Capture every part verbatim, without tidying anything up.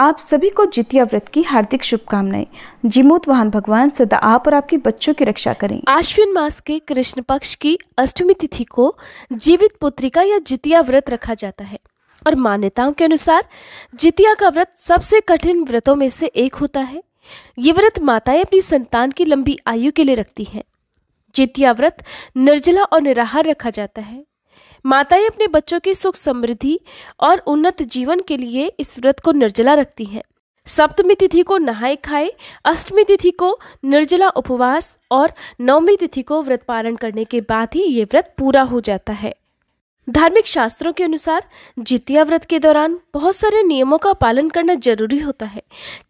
आप सभी को जितिया व्रत की हार्दिक शुभकामनाएं। जीमूतवाहन भगवान सदा आप और आपके बच्चों की रक्षा करें। आश्विन मास के कृष्ण पक्ष की अष्टमी तिथि को जीवित्पुत्रिका या जितिया व्रत रखा जाता है और मान्यताओं के अनुसार जितिया का व्रत सबसे कठिन व्रतों में से एक होता है। ये व्रत माताएं अपनी संतान की लंबी आयु के लिए रखती हैं। जितिया व्रत निर्जला और निराहार रखा जाता है। माताएं अपने बच्चों की सुख समृद्धि और उन्नत जीवन के लिए इस व्रत को निर्जला रखती हैं। सप्तमी तिथि को नहाए खाए, अष्टमी तिथि को निर्जला उपवास और नवमी तिथि को व्रत पालन करने के बाद ही ये व्रत पूरा हो जाता है। धार्मिक शास्त्रों के अनुसार जितिया व्रत के दौरान बहुत सारे नियमों का पालन करना जरूरी होता है,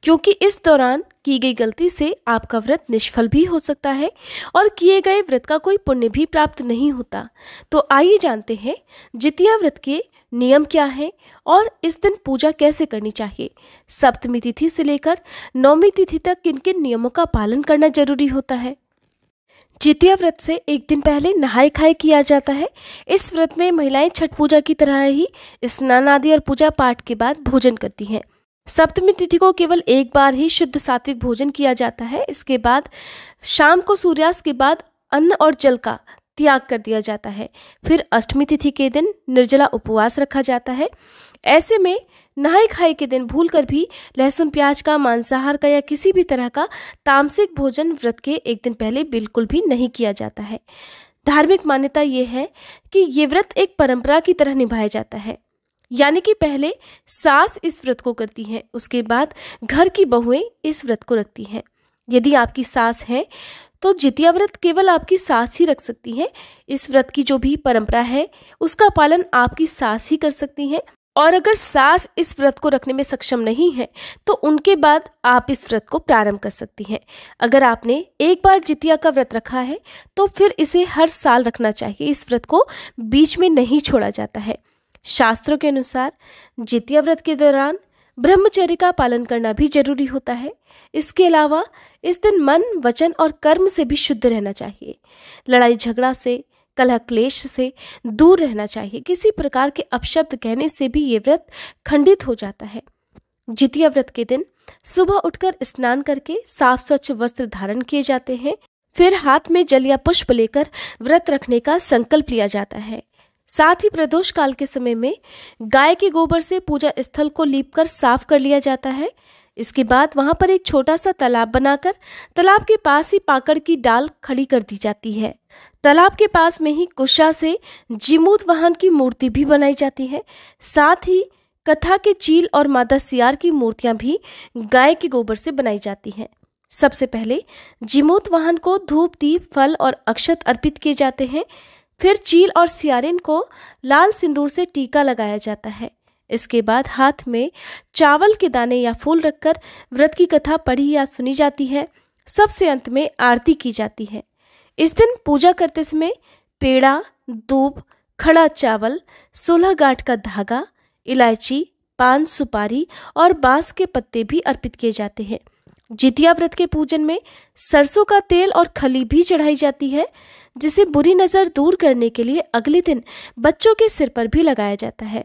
क्योंकि इस दौरान की गई गलती से आपका व्रत निष्फल भी हो सकता है और किए गए व्रत का कोई पुण्य भी प्राप्त नहीं होता। तो आइए जानते हैं जितिया व्रत के नियम क्या हैं और इस दिन पूजा कैसे करनी चाहिए। सप्तमी तिथि से लेकर नौमी तिथि तक किन किन नियमों का पालन करना जरूरी होता है। जितिया व्रत से एक दिन पहले नहाए खाए किया जाता है। इस व्रत में महिलाएं छठ पूजा की तरह ही स्नान आदि और पूजा पाठ के बाद भोजन करती हैं। सप्तमी तिथि को केवल एक बार ही शुद्ध सात्विक भोजन किया जाता है। इसके बाद शाम को सूर्यास्त के बाद अन्न और जल का त्याग कर दिया जाता है। फिर अष्टमी तिथि के दिन निर्जला उपवास रखा जाता है। ऐसे में नहाए खाए के दिन भूलकर भी लहसुन प्याज का, मांसाहार का या किसी भी तरह का तामसिक भोजन व्रत के एक दिन पहले बिल्कुल भी नहीं किया जाता है। धार्मिक मान्यता ये है कि ये व्रत एक परंपरा की तरह निभाया जाता है, यानी कि पहले सास इस व्रत को करती हैं, उसके बाद घर की बहुएं इस व्रत को रखती हैं। यदि आपकी सास है तो जितिया व्रत केवल आपकी सास ही रख सकती हैं। इस व्रत की जो भी परंपरा है उसका पालन आपकी सास ही कर सकती हैं, और अगर सास इस व्रत को रखने में सक्षम नहीं है तो उनके बाद आप इस व्रत को प्रारंभ कर सकती हैं। अगर आपने एक बार जितिया का व्रत रखा है तो फिर इसे हर साल रखना चाहिए। इस व्रत को बीच में नहीं छोड़ा जाता है। शास्त्रों के अनुसार जितिया व्रत के दौरान ब्रह्मचर्य का पालन करना भी जरूरी होता है। इसके अलावा इस दिन मन, वचन और कर्म से भी शुद्ध रहना चाहिए। लड़ाई झगड़ा से, कलह क्लेश से दूर रहना चाहिए। किसी प्रकार के अपशब्द कहने से भी ये व्रत खंडित हो जाता है। जितिया व्रत के दिन सुबह उठकर स्नान करके साफ स्वच्छ वस्त्र धारण किए जाते हैं। फिर हाथ में जल या पुष्प लेकर व्रत रखने का संकल्प लिया जाता है। साथ ही प्रदोष काल के समय में गाय के गोबर से पूजा स्थल को लीपकर साफ कर लिया जाता है। इसके बाद वहां पर एक छोटा सा तालाब बनाकर तालाब के पास ही पाकड़ की डाल खड़ी कर दी जाती है। तालाब के पास में ही कुशा से जीमूतवाहन की मूर्ति भी बनाई जाती है। साथ ही कथा के चील और मादा सियार की मूर्तियां भी गाय के गोबर से बनाई जाती हैं। सबसे पहले जीमूतवाहन को धूप, दीप, फल और अक्षत अर्पित किए जाते हैं। फिर चील और सियारिन को लाल सिंदूर से टीका लगाया जाता है। इसके बाद हाथ में चावल के दाने या फूल रखकर व्रत की कथा पढ़ी या सुनी जाती है। सबसे अंत में आरती की जाती है। इस दिन पूजा करते समय पेड़ा, दूब, खड़ा चावल, सोलह गांठ का धागा, इलायची, पान, सुपारी और बांस के पत्ते भी अर्पित किए जाते हैं। जितिया व्रत के पूजन में सरसों का तेल और खली भी चढ़ाई जाती है, जिसे बुरी नज़र दूर करने के लिए अगले दिन बच्चों के सिर पर भी लगाया जाता है।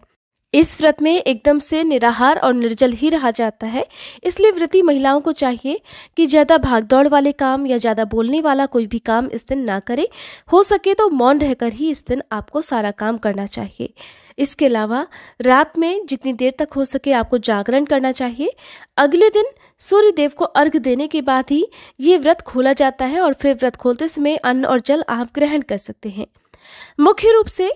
इस व्रत में एकदम से निराहार और निर्जल ही रहा जाता है, इसलिए व्रती महिलाओं को चाहिए कि ज़्यादा भागदौड़ वाले काम या ज़्यादा बोलने वाला कोई भी काम इस दिन ना करें। हो सके तो मौन रहकर ही इस दिन आपको सारा काम करना चाहिए। इसके अलावा रात में जितनी देर तक हो सके आपको जागरण करना चाहिए। अगले दिन सूर्य देव को अर्घ देने के बाद ही ये व्रत खोला जाता है और फिर व्रत खोलते समय अन्न और जल आप ग्रहण कर सकते हैं। मुख्य रूप से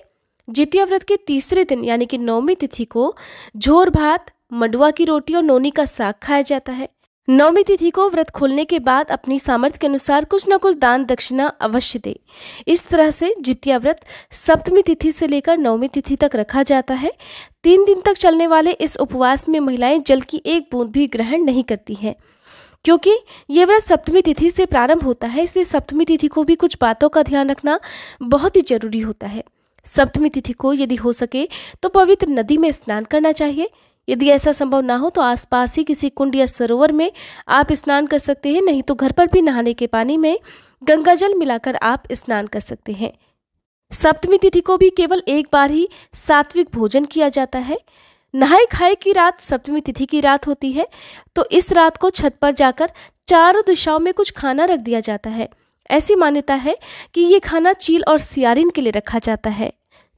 जितिया व्रत के तीसरे दिन यानी कि नौमी तिथि को झोर भात, मंडुआ की रोटी और नोनी का साग खाया जाता है। नौमी तिथि को व्रत खोलने के बाद अपनी सामर्थ्य के अनुसार कुछ न कुछ दान दक्षिणा अवश्य दें। इस तरह से जितिया व्रत सप्तमी तिथि से लेकर नौमी तिथि तक रखा जाता है। तीन दिन तक चलने वाले इस उपवास में महिलाएं जल की एक बूंद भी ग्रहण नहीं करती हैं, क्योंकि ये व्रत सप्तमी तिथि से प्रारंभ होता है। इसलिए सप्तमी तिथि को भी कुछ बातों का ध्यान रखना बहुत ही जरूरी होता है। सप्तमी तिथि को यदि हो सके तो पवित्र नदी में स्नान करना चाहिए। यदि ऐसा संभव ना हो तो आसपास ही किसी कुंड या सरोवर में आप स्नान कर सकते हैं, नहीं तो घर पर भी नहाने के पानी में गंगाजल मिलाकर आप स्नान कर सकते हैं। सप्तमी तिथि को भी केवल एक बार ही सात्विक भोजन किया जाता है। नहाय खाए की रात सप्तमी तिथि की रात होती है, तो इस रात को छत पर जाकर चारों दिशाओं में कुछ खाना रख दिया जाता है। ऐसी मान्यता है कि ये खाना चील और सियारिन के लिए रखा जाता है।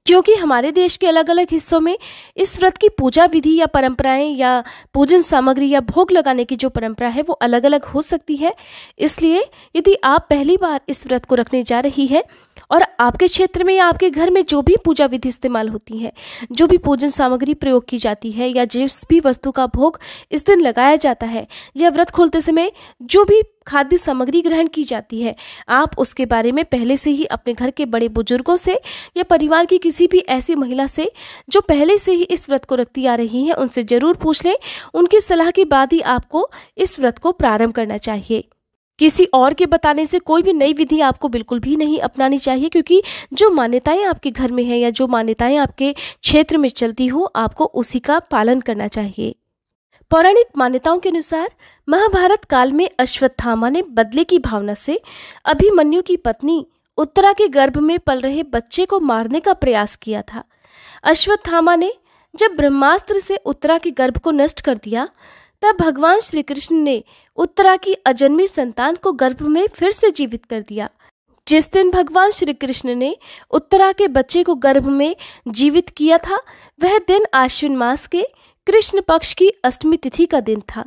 क्योंकि हमारे देश के अलग अलग हिस्सों में इस व्रत की पूजा विधि या परंपराएं या पूजन सामग्री या भोग लगाने की जो परंपरा है वो अलग अलग हो सकती है, इसलिए यदि आप पहली बार इस व्रत को रखने जा रही है और आपके क्षेत्र में या आपके घर में जो भी पूजा विधि इस्तेमाल होती है, जो भी पूजन सामग्री प्रयोग की जाती है या जिस भी वस्तु का भोग इस दिन लगाया जाता है या व्रत खोलते समय जो भी खाद्य सामग्री ग्रहण की जाती है, आप उसके बारे में पहले से ही अपने घर के बड़े बुजुर्गों से या परिवार की किसी भी ऐसी महिला से जो पहले से ही इस व्रत को रखती आ रही हैं उनसे जरूर पूछ लें। उनकी सलाह के बाद ही आपको इस व्रत को प्रारंभ करना चाहिए। किसी और के बताने से कोई भी नई विधि आपको बिल्कुल भी नहीं अपनानी चाहिए, क्योंकि जो मान्यताएं आपके घर में हैं या जो मान्यताएं आपके क्षेत्र में चलती हो आपको उसी का पालन करना चाहिए। पौराणिक मान्यताओं के अनुसार महाभारत काल में अश्वत्थामा ने बदले की भावना से अभिमन्यु की पत्नी उत्तरा के गर्भ में पल रहे बच्चे को मारने का प्रयास किया था। अश्वत्थामा ने जब ब्रह्मास्त्र से उत्तरा के गर्भ को नष्ट कर दिया, तब भगवान श्री कृष्ण ने उत्तरा की अजन्मी संतान को गर्भ में फिर से जीवित कर दिया। जिस दिन भगवान श्री कृष्ण ने उत्तरा के बच्चे को गर्भ में जीवित किया था, वह दिन आश्विन मास के कृष्ण पक्ष की अष्टमी तिथि का दिन था।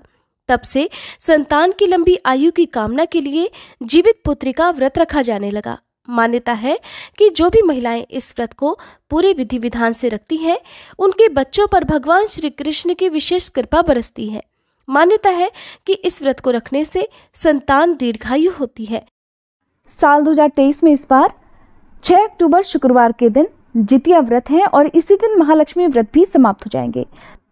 तब से संतान की लंबी आयु की कामना के लिए जीवित पुत्रिका व्रत रखा जाने लगा। मान्यता है कि जो भी महिलाएं इस व्रत को पूरे विधि विधान से रखती हैं, उनके बच्चों पर भगवान श्री कृष्ण की विशेष कृपा बरसती है। मान्यता है कि इस व्रत को रखने से संतान दीर्घायु होती है। साल दो हज़ार तेईस में इस बार छह अक्टूबर शुक्रवार के दिन जितिया व्रत है और इसी दिन महालक्ष्मी व्रत भी समाप्त हो जाएंगे।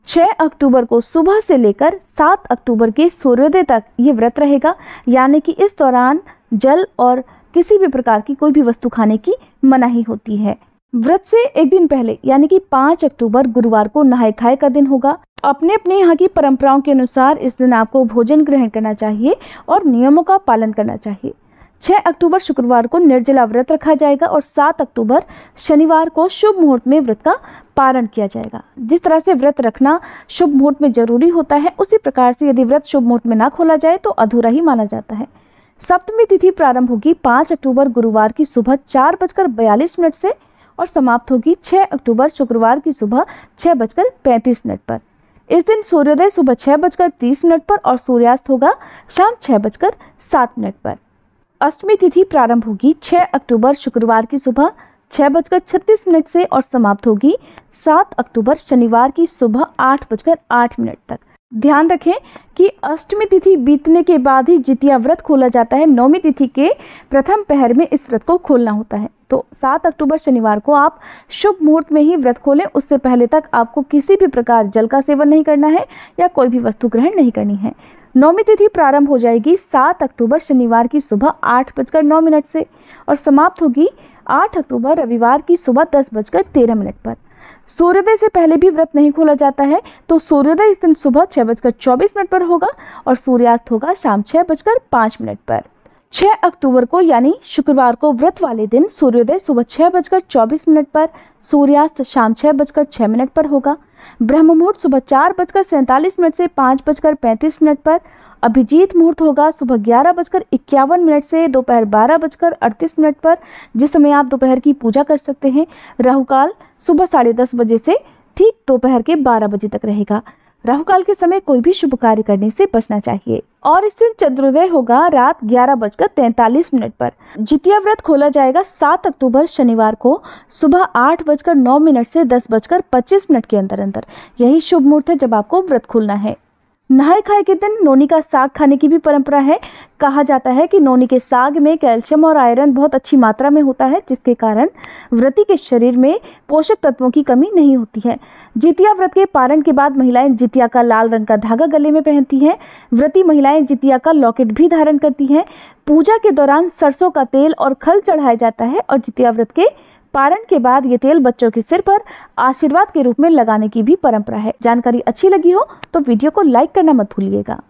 छह अक्टूबर को सुबह से लेकर सात अक्टूबर के सूर्योदय तक ये व्रत रहेगा, यानी कि इस दौरान जल और किसी भी प्रकार की कोई भी वस्तु खाने की मनाही होती है। व्रत से एक दिन पहले यानी कि पाँच अक्टूबर गुरुवार को नहाय खाए का दिन होगा। अपने अपने यहाँ की परंपराओं के अनुसार इस दिन आपको भोजन ग्रहण करना चाहिए और नियमों का पालन करना चाहिए। छह अक्टूबर शुक्रवार को निर्जला व्रत रखा जाएगा और सात अक्टूबर शनिवार को शुभ मुहूर्त में व्रत का पारण किया जाएगा। जिस तरह से व्रत रखना शुभ मुहूर्त में जरूरी होता है, उसी प्रकार से यदि व्रत शुभ मुहूर्त में ना खोला जाए तो अधूरा ही माना जाता है। सप्तमी तिथि प्रारंभ होगी पाँच अक्टूबर गुरुवार की सुबह चार बजकर बयालीस मिनट से और समाप्त होगी छह अक्टूबर शुक्रवार की सुबह छः बजकर पैंतीस मिनट पर। इस दिन सूर्योदय सुबह छः बजकर तीस मिनट पर और सूर्यास्त होगा शाम छः बजकर सात मिनट पर। अष्टमी तिथि प्रारंभ होगी छह अक्टूबर शुक्रवार की सुबह छः बजकर छत्तीस मिनट से और समाप्त होगी सात अक्टूबर शनिवार की सुबह आठ बजकर आठ मिनट तक। ध्यान रखें कि अष्टमी तिथि बीतने के बाद ही जितिया व्रत खोला जाता है। नौमी तिथि के प्रथम पहर में इस व्रत को खोलना होता है, तो सात अक्टूबर शनिवार को आप शुभ मुहूर्त में ही व्रत खोलें। उससे पहले तक आपको किसी भी प्रकार जल का सेवन नहीं करना है या कोई भी वस्तु ग्रहण नहीं करनी है। नौमी तिथि प्रारंभ हो जाएगी सात अक्टूबर शनिवार की सुबह आठ बजकर नौ मिनट से और समाप्त होगी आठ अक्टूबर रविवार की सुबह दस बजकर तेरह मिनट पर। सूर्योदय से पहले भी व्रत नहीं खोला जाता है, तो सूर्योदय इस दिन सुबह छः बजकर चौबीस मिनट पर होगा और सूर्यास्त होगा शाम छः बजकर पाँच मिनट पर। छह अक्टूबर को यानी शुक्रवार को व्रत वाले दिन सूर्योदय सुबह छः बजकर चौबीस मिनट पर, सूर्यास्त शाम छः बजकर छः मिनट पर होगा। ब्रह्म मुहूर्त सुबह चार बजकर सैंतालीस मिनट से पाँच बजकर पैंतीस मिनट पर। अभिजीत मुहूर्त होगा सुबह ग्यारह बजकर इक्यावन मिनट से दोपहर बारह बजकर अड़तीस मिनट पर, जिस समय आप दोपहर की पूजा कर सकते हैं। राहुकाल सुबह साढ़े दस बजे से ठीक दोपहर के बारह बजे तक रहेगा। राहुकाल के समय कोई भी शुभ कार्य करने से बचना चाहिए। और इस दिन चंद्रोदय होगा रात ग्यारह बजकर तैंतालीस मिनट पर। जितिया व्रत खोला जाएगा सात अक्टूबर शनिवार को सुबह आठ बजकर नौ मिनट से दस बजकर पच्चीस मिनट के अंदर अंदर। यही शुभ मुहूर्त है जब आपको व्रत खोलना है। नहाय खाए के दिन नोनी का साग खाने की भी परंपरा है। कहा जाता है कि नोनी के साग में कैल्शियम और आयरन बहुत अच्छी मात्रा में होता है, जिसके कारण व्रती के शरीर में पोषक तत्वों की कमी नहीं होती है। जितिया व्रत के पारण के बाद महिलाएं जितिया का लाल रंग का धागा गले में पहनती हैं। व्रती महिलाएं जितिया का लॉकेट भी धारण करती हैं। पूजा के दौरान सरसों का तेल और खल चढ़ाया जाता है और जितिया व्रत के पारण के बाद ये तेल बच्चों के सिर पर आशीर्वाद के रूप में लगाने की भी परंपरा है। जानकारी अच्छी लगी हो तो वीडियो को लाइक करना मत भूलिएगा।